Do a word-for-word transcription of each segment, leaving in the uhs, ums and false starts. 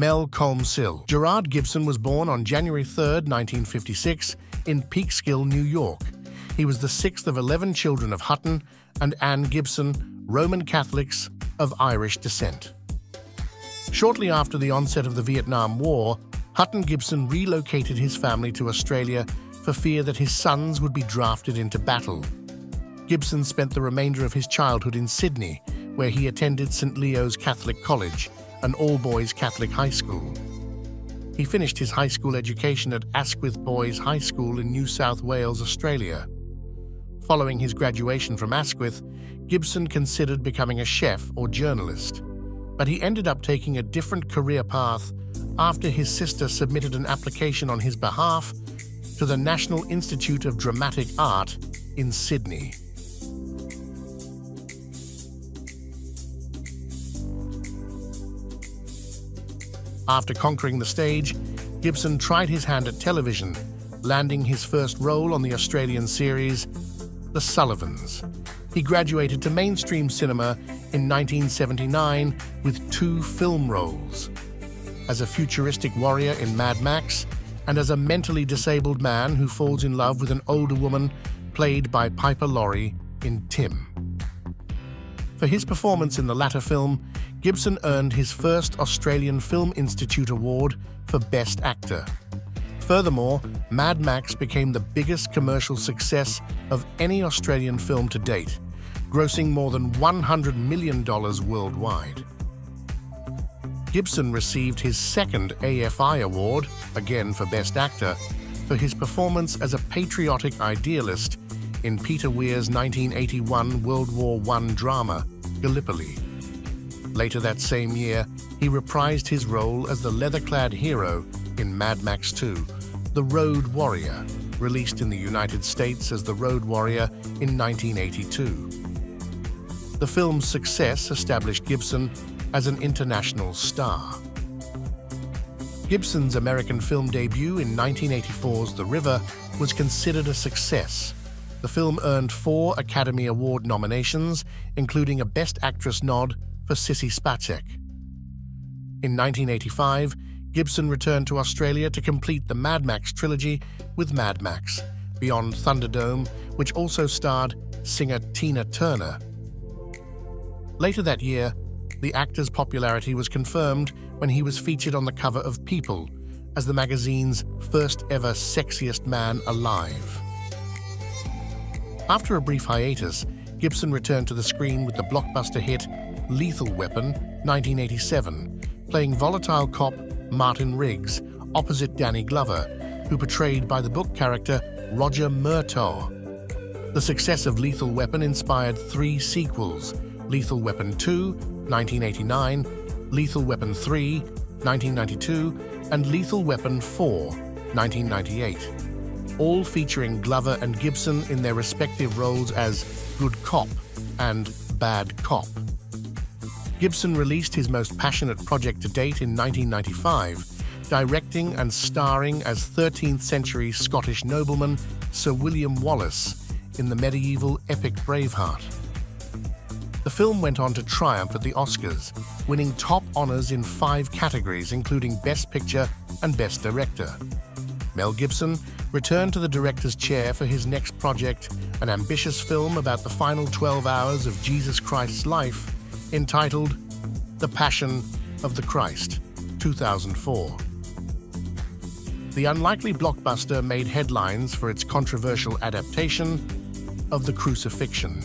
Mel Columcille. Gerard Gibson was born on January third, nineteen fifty-six, in Peekskill, New York. He was the sixth of eleven children of Hutton and Anne Gibson, Roman Catholics of Irish descent. Shortly after the onset of the Vietnam War, Hutton Gibson relocated his family to Australia for fear that his sons would be drafted into battle. Gibson spent the remainder of his childhood in Sydney, where he attended Saint Leo's Catholic College, an all-boys Catholic high school. He finished his high school education at Asquith Boys High School in New South Wales, Australia. Following his graduation from Asquith, Gibson considered becoming a chef or journalist, but he ended up taking a different career path after his sister submitted an application on his behalf to the National Institute of Dramatic Art in Sydney. After conquering the stage, Gibson tried his hand at television, landing his first role on the Australian series The Sullivans. He graduated to mainstream cinema in nineteen seventy-nine with two film roles, as a futuristic warrior in Mad Max and as a mentally disabled man who falls in love with an older woman played by Piper Laurie in Tim. For his performance in the latter film, Gibson earned his first Australian Film Institute Award for Best Actor. Furthermore, Mad Max became the biggest commercial success of any Australian film to date, grossing more than one hundred million dollars worldwide. Gibson received his second A F I Award, again for Best Actor, for his performance as a patriotic idealist in Peter Weir's nineteen eighty-one World War One drama, Gallipoli. Later that same year, he reprised his role as the leather-clad hero in Mad Max two, The Road Warrior, released in the United States as The Road Warrior in nineteen eighty-two. The film's success established Gibson as an international star. Gibson's American film debut in nineteen eighty-four's The River was considered a success. The film earned four Academy Award nominations, including a Best Actress nod for Sissy Spacek. In nineteen eighty-five, Gibson returned to Australia to complete the Mad Max trilogy with Mad Max: Beyond Thunderdome, which also starred singer Tina Turner. Later that year, the actor's popularity was confirmed when he was featured on the cover of People as the magazine's first ever Sexiest Man Alive. After a brief hiatus, Gibson returned to the screen with the blockbuster hit Lethal Weapon nineteen eighty-seven, playing volatile cop Martin Riggs opposite Danny Glover, who portrayed by the book character Roger Murtaugh. The success of Lethal Weapon inspired three sequels: Lethal Weapon two, nineteen eighty-nine, Lethal Weapon three, nineteen ninety-two, and Lethal Weapon four, nineteen ninety-eight, all featuring Glover and Gibson in their respective roles as good cop and bad cop. Gibson released his most passionate project to date in nineteen ninety-five, directing and starring as thirteenth century Scottish nobleman Sir William Wallace in the medieval epic Braveheart. The film went on to triumph at the Oscars, winning top honors in five categories, including Best Picture and Best Director. Mel Gibson returned to the director's chair for his next project, an ambitious film about the final twelve hours of Jesus Christ's life, entitled The Passion of the Christ, two thousand four. The unlikely blockbuster made headlines for its controversial adaptation of the crucifixion.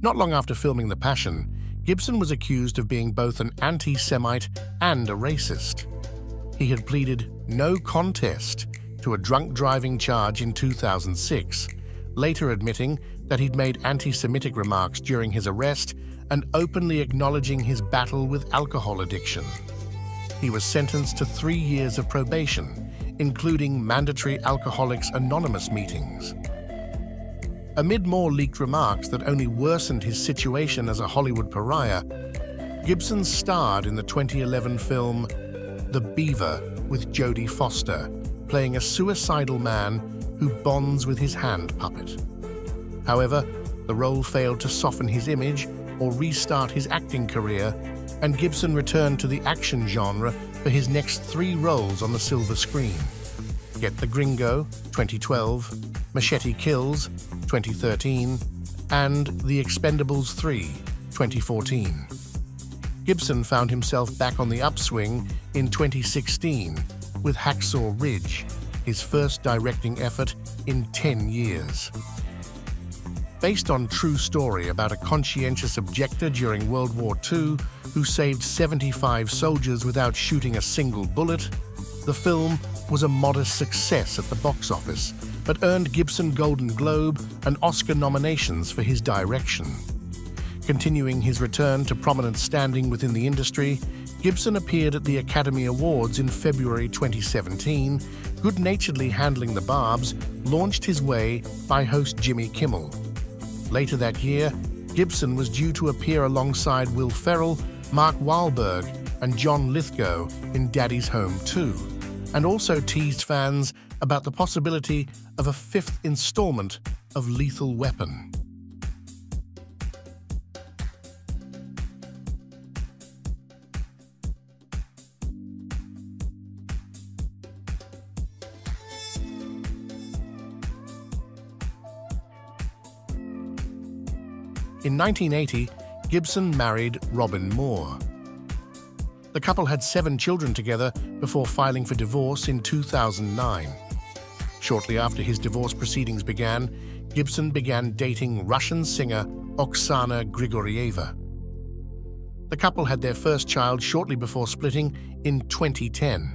Not long after filming The Passion, Gibson was accused of being both an anti-Semite and a racist. He had pleaded no contest to a drunk driving charge in two thousand six, later admitting that he'd made anti-Semitic remarks during his arrest and openly acknowledging his battle with alcohol addiction. He was sentenced to three years of probation, including mandatory Alcoholics Anonymous meetings. Amid more leaked remarks that only worsened his situation as a Hollywood pariah, Gibson starred in the twenty eleven film The Beaver with Jodie Foster, playing a suicidal man who bonds with his hand puppet. However, the role failed to soften his image or restart his acting career, and Gibson returned to the action genre for his next three roles on the silver screen. Get the Gringo, twenty twelve, Machete Kills, twenty thirteen, and The Expendables three, twenty fourteen. Gibson found himself back on the upswing in twenty sixteen with Hacksaw Ridge, his first directing effort in ten years. Based on a true story about a conscientious objector during World War Two who saved seventy-five soldiers without shooting a single bullet, the film was a modest success at the box office, but earned Gibson Golden Globe and Oscar nominations for his direction. Continuing his return to prominent standing within the industry, Gibson appeared at the Academy Awards in February twenty seventeen, good-naturedly handling the barbs, launched his way by host Jimmy Kimmel. Later that year, Gibson was due to appear alongside Will Ferrell, Mark Wahlberg, and John Lithgow in Daddy's Home two, and also teased fans about the possibility of a fifth installment of Lethal Weapon. In nineteen eighty, Gibson married Robin Moore. The couple had seven children together before filing for divorce in two thousand nine. Shortly after his divorce proceedings began, Gibson began dating Russian singer Oksana Grigorieva. The couple had their first child shortly before splitting in twenty ten.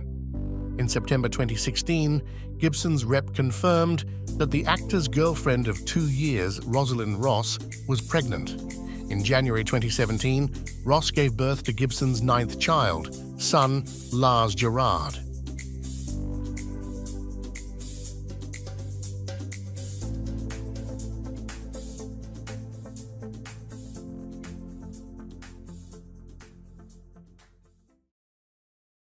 In September twenty sixteen, Gibson's rep confirmed that the actor's girlfriend of two years, Rosalind Ross, was pregnant. In January twenty seventeen, Ross gave birth to Gibson's ninth child, son Lars Gerard.